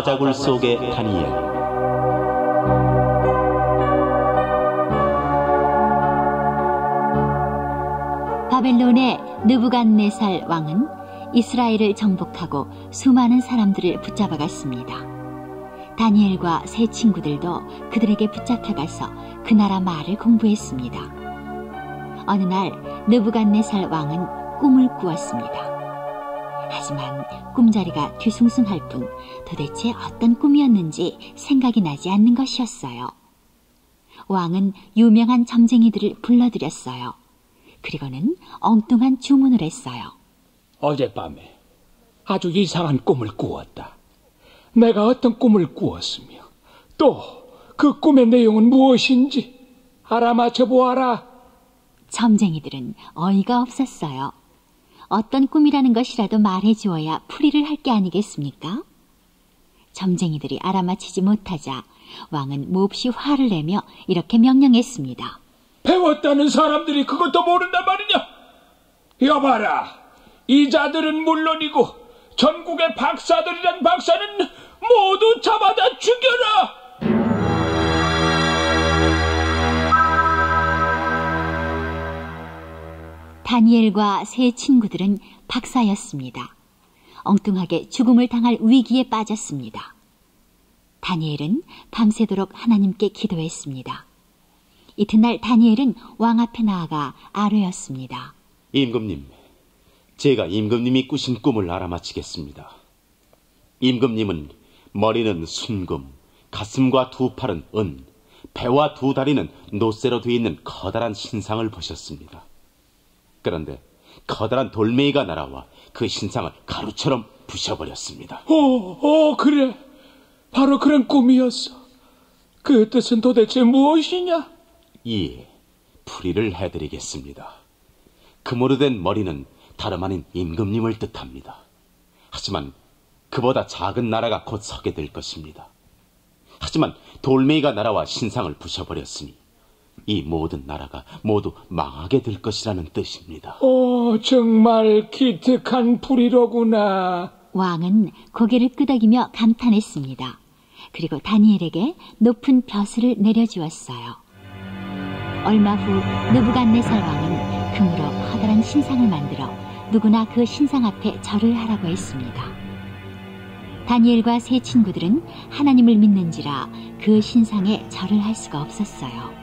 사자굴 속의 다니엘. 바벨론의 느부갓네살 왕은 이스라엘을 정복하고 수많은 사람들을 붙잡아갔습니다. 다니엘과 세 친구들도 그들에게 붙잡혀가서 그 나라 말을 공부했습니다. 어느 날 느부갓네살 왕은 꿈을 꾸었습니다. 하지만 꿈자리가 뒤숭숭할 뿐 도대체 어떤 꿈이었는지 생각이 나지 않는 것이었어요. 왕은 유명한 점쟁이들을 불러들였어요. 그리고는 엉뚱한 주문을 했어요. 어젯밤에 아주 이상한 꿈을 꾸었다. 내가 어떤 꿈을 꾸었으며 또 그 꿈의 내용은 무엇인지 알아맞혀 보아라. 점쟁이들은 어이가 없었어요. 어떤 꿈이라는 것이라도 말해주어야 풀이를 할 게 아니겠습니까? 점쟁이들이 알아맞히지 못하자 왕은 몹시 화를 내며 이렇게 명령했습니다. 배웠다는 사람들이 그것도 모른단 말이냐? 여봐라, 이 자들은 물론이고 전국의 박사들이란 박사는 모두 잡아다 죽여라. 다니엘과 세 친구들은 박사였습니다. 엉뚱하게 죽음을 당할 위기에 빠졌습니다. 다니엘은 밤새도록 하나님께 기도했습니다. 이튿날 다니엘은 왕 앞에 나아가 아뢰었습니다. 임금님, 제가 임금님이 꾸신 꿈을 알아맞히겠습니다. 임금님은 머리는 순금, 가슴과 두 팔은 은, 배와 두 다리는 노쇠로 되어 있는 커다란 신상을 보셨습니다. 그런데 커다란 돌멩이가 날아와 그 신상을 가루처럼 부셔버렸습니다. 그래, 바로 그런 꿈이었어. 그 뜻은 도대체 무엇이냐? 예, 풀이를 해드리겠습니다. 금으로 된 머리는 다름 아닌 임금님을 뜻합니다. 하지만 그보다 작은 나라가 곧 서게 될 것입니다. 하지만 돌멩이가 날아와 신상을 부셔버렸으니 이 모든 나라가 모두 망하게 될 것이라는 뜻입니다. 정말 기특한 풀이로구나. 왕은 고개를 끄덕이며 감탄했습니다. 그리고 다니엘에게 높은 벼슬을 내려주었어요. 얼마 후 느부갓네살 왕은 금으로 커다란 신상을 만들어 누구나 그 신상 앞에 절을 하라고 했습니다. 다니엘과 세 친구들은 하나님을 믿는지라 그 신상에 절을 할 수가 없었어요.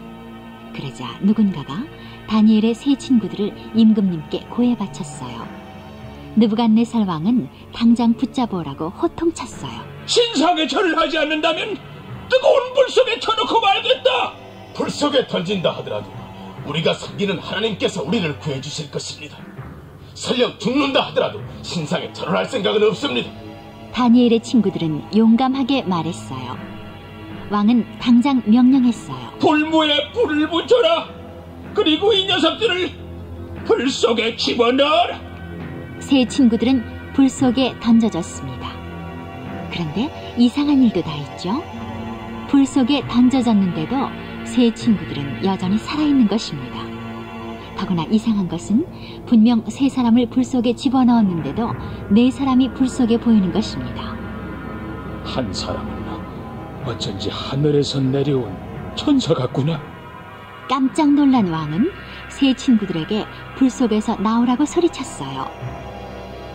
그러자 누군가가 다니엘의 세 친구들을 임금님께 고해 바쳤어요. 느부갓네살 왕은 당장 붙잡으라고 호통쳤어요. 신상에 절을 하지 않는다면 뜨거운 불 속에 쳐놓고 말겠다! 불 속에 던진다 하더라도 우리가 섬기는 하나님께서 우리를 구해주실 것입니다. 설령 죽는다 하더라도 신상에 절을 할 생각은 없습니다. 다니엘의 친구들은 용감하게 말했어요. 왕은 당장 명령했어요. 불무에 불을 붙여라. 그리고 이 녀석들을 불 속에 집어넣어라. 세 친구들은 불 속에 던져졌습니다. 그런데 이상한 일도 다 있죠. 불 속에 던져졌는데도 세 친구들은 여전히 살아있는 것입니다. 더구나 이상한 것은 분명 세 사람을 불 속에 집어넣었는데도 네 사람이 불 속에 보이는 것입니다. 한 사람은 어쩐지 하늘에서 내려온 천사 같구나. 깜짝 놀란 왕은 세 친구들에게 불 속에서 나오라고 소리쳤어요.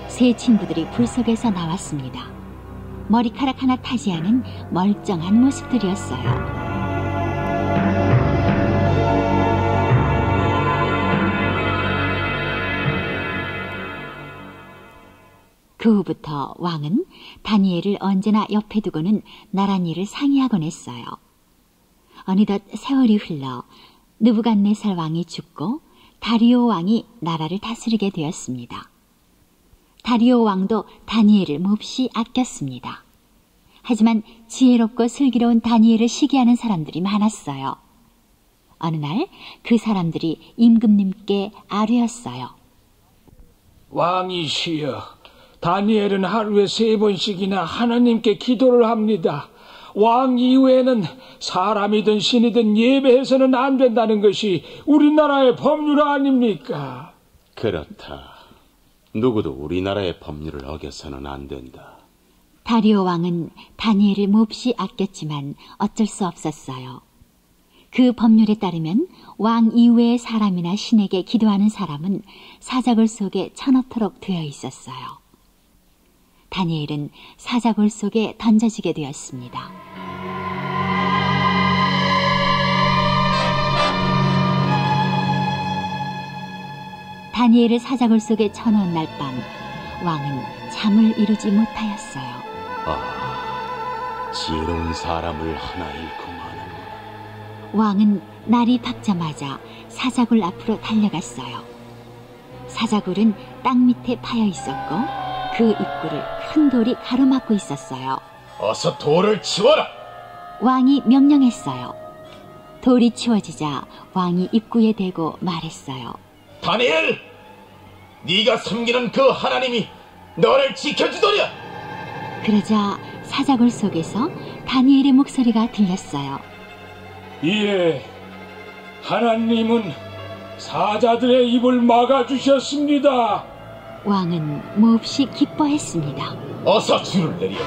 세 친구들이 불 속에서 나왔습니다. 머리카락 하나 타지 않은 멀쩡한 모습들이었어요. 그 후부터 왕은 다니엘을 언제나 옆에 두고는 나랏일을 상의하곤 했어요. 어느덧 세월이 흘러 느부갓네살 왕이 죽고 다리오 왕이 나라를 다스리게 되었습니다. 다리오 왕도 다니엘을 몹시 아꼈습니다. 하지만 지혜롭고 슬기로운 다니엘을 시기하는 사람들이 많았어요. 어느 날 그 사람들이 임금님께 아뢰었어요. 왕이시여, 다니엘은 하루에 3번씩이나 하나님께 기도를 합니다. 왕 이외에는 사람이든 신이든 예배해서는 안 된다는 것이 우리나라의 법률 아닙니까? 그렇다. 누구도 우리나라의 법률을 어겨서는 안 된다. 다리오 왕은 다니엘을 몹시 아꼈지만 어쩔 수 없었어요. 그 법률에 따르면 왕 이외의 사람이나 신에게 기도하는 사람은 사자골 속에 쳐넣도록 되어 있었어요. 다니엘은 사자골 속에 던져지게 되었습니다. 다니엘을 사자골 속에 쳐넣은 날 밤 왕은 잠을 이루지 못하였어요. 아, 지혜로운 사람을 하나 잃고만. 왕은 날이 밝자마자 사자굴 앞으로 달려갔어요. 사자굴은 땅 밑에 파여 있었고 그 입구를 큰 돌이 가로막고 있었어요. 어서 돌을 치워라! 왕이 명령했어요. 돌이 치워지자 왕이 입구에 대고 말했어요. 다니엘! 네가 섬기는 그 하나님이 너를 지켜주더냐! 그러자 사자굴 속에서 다니엘의 목소리가 들렸어요. 이에 하나님은 사자들의 입을 막아주셨습니다. 왕은 몹시 기뻐했습니다. 어서 줄을 내려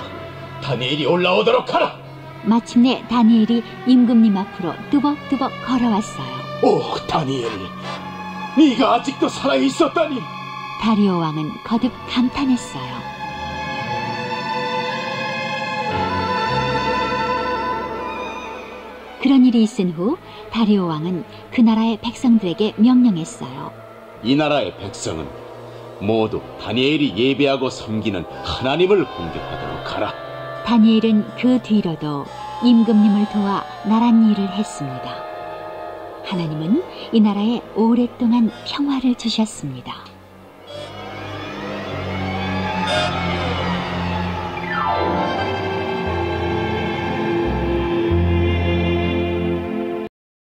다니엘이 올라오도록 하라. 마침내 다니엘이 임금님 앞으로 뚜벅뚜벅 걸어왔어요. 오, 다니엘, 네가 아직도 살아있었다니. 다리오 왕은 거듭 감탄했어요. 그런 일이 있은 후 다리오 왕은 그 나라의 백성들에게 명령했어요. 이 나라의 백성은 모두 다니엘이 예배하고 섬기는 하나님을 공격하도록 하라. 다니엘은 그 뒤로도 임금님을 도와 나란 일을 했습니다. 하나님은 이 나라에 오랫동안 평화를 주셨습니다.